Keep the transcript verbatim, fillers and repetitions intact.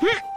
Huh?